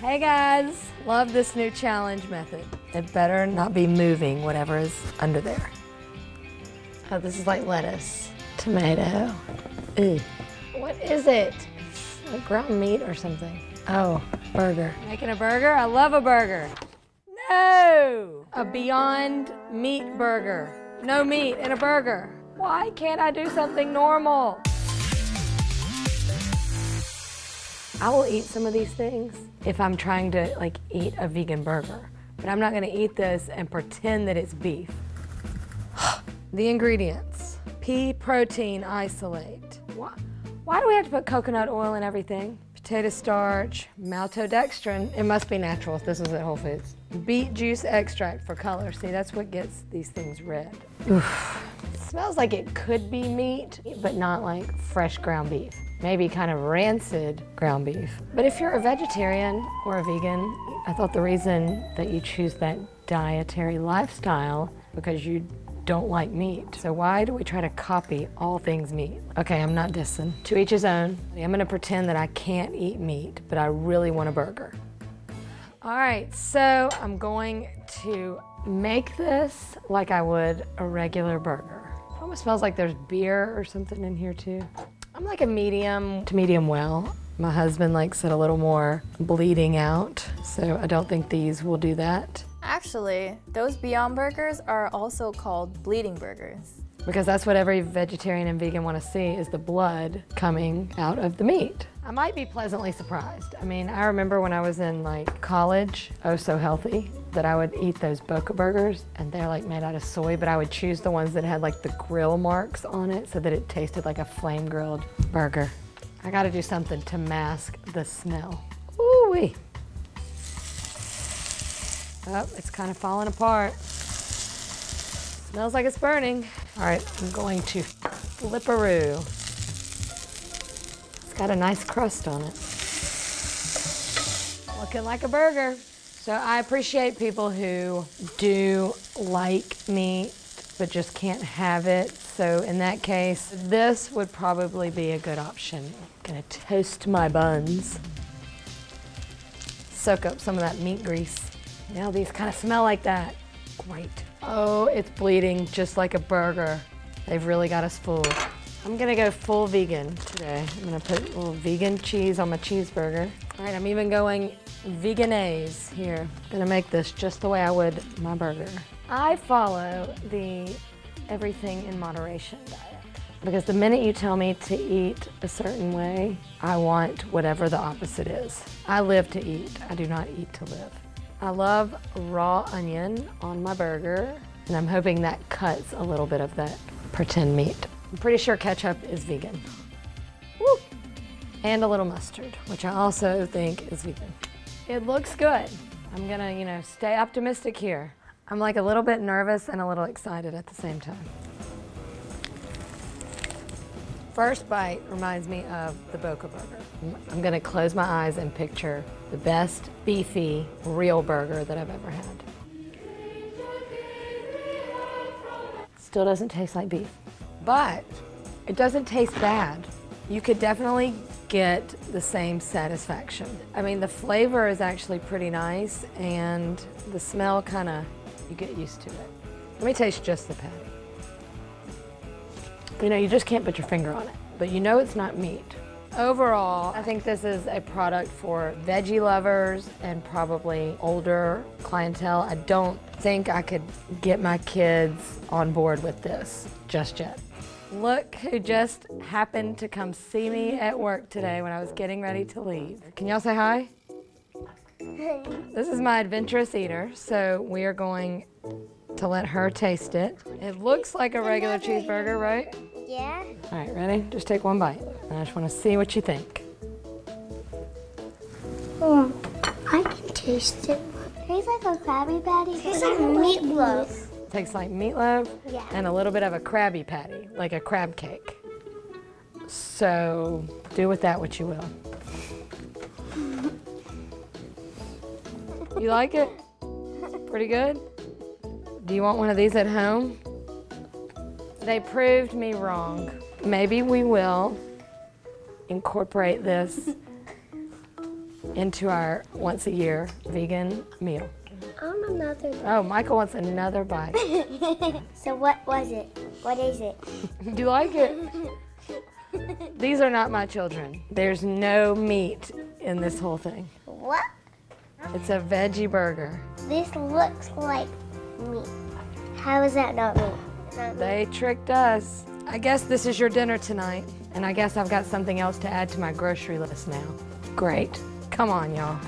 Hey guys, love this new challenge method. It better not be moving whatever is under there. Oh, this is like lettuce, tomato. Ew. What is it? It's like ground meat or something. Oh, burger. Making a burger? I love a burger. No! A Beyond Meat burger. No meat in a burger. Why can't I do something normal? I will eat some of these things if I'm trying to like eat a vegan burger, but I'm not gonna eat this and pretend that it's beef. The ingredients, pea protein isolate. Why do we have to put coconut oil in everything? Potato starch, maltodextrin, it must be natural if this is at Whole Foods. Beet juice extract for color, see that's what gets these things red. Oof. It smells like it could be meat, but not like fresh ground beef. Maybe kind of rancid ground beef. But if you're a vegetarian or a vegan, I thought the reason that you choose that dietary lifestyle because you don't like meat. So why do we try to copy all things meat? Okay, I'm not dissing. To each his own. I'm gonna pretend that I can't eat meat, but I really want a burger. All right, so I'm going to make this like I would a regular burger. It almost smells like there's beer or something in here too. I'm like a medium to medium well. My husband likes it a little more bleeding out, so I don't think these will do that. Actually, those Beyond Burgers are also called bleeding burgers. Because that's what every vegetarian and vegan want to see, is the blood coming out of the meat. I might be pleasantly surprised. I mean, I remember when I was in like college, oh so healthy, that I would eat those Boca burgers and they're like made out of soy, but I would choose the ones that had like the grill marks on it so that it tasted like a flame grilled burger. I gotta do something to mask the smell. Ooh-wee. Oh, it's kind of falling apart. Smells like it's burning. All right, I'm going to flip-a-roo. It's got a nice crust on it. Looking like a burger. So I appreciate people who do like meat, but just can't have it. So in that case, this would probably be a good option. I'm gonna toast my buns. Soak up some of that meat grease. Now these kind of smell like that. Great. Oh, it's bleeding just like a burger. They've really got us fooled. I'm gonna go full vegan today. I'm gonna put a little vegan cheese on my cheeseburger. All right, I'm even going veganaise here. Gonna make this just the way I would my burger. I follow the everything in moderation diet because the minute you tell me to eat a certain way, I want whatever the opposite is. I live to eat. I do not eat to live. I love raw onion on my burger, and I'm hoping that cuts a little bit of that pretend meat. I'm pretty sure ketchup is vegan. Woo! And a little mustard, which I also think is vegan. It looks good. I'm gonna, you know, stay optimistic here. I'm like a little bit nervous and a little excited at the same time. First bite reminds me of the Boca burger. I'm gonna close my eyes and picture the best beefy real burger that I've ever had. Still doesn't taste like beef, but it doesn't taste bad. You could definitely get the same satisfaction. I mean, the flavor is actually pretty nice and the smell kinda, you get used to it. Let me taste just the patty. You know, you just can't put your finger on it, but you know it's not meat. Overall, I think this is a product for veggie lovers and probably older clientele. I don't think I could get my kids on board with this just yet. Look who just happened to come see me at work today when I was getting ready to leave. Can y'all say hi? Hey. This is my adventurous eater, so we are going to let her taste it. It looks like a regular cheeseburger, right? Yeah. All right, ready? Just take one bite. And I just want to see what you think. Oh, I can taste it. Tastes like a Krabby Patty. Tastes like meatloaf. Tastes like meatloaf, yeah. And a little bit of a Krabby Patty, like a crab cake. So do with that what you will. You like it? Pretty good? Do you want one of these at home? They proved me wrong. Maybe we will incorporate this into our once-a-year vegan meal. I'm another bite. Oh, Michael wants another bite. So what was it? What is it? Do you like it? These are not my children. There's no meat in this whole thing. What? It's a veggie burger. This looks like meat. How is that not meat? Not meat. They tricked us. I guess this is your dinner tonight, and I guess I've got something else to add to my grocery list now. Great. Come on, y'all.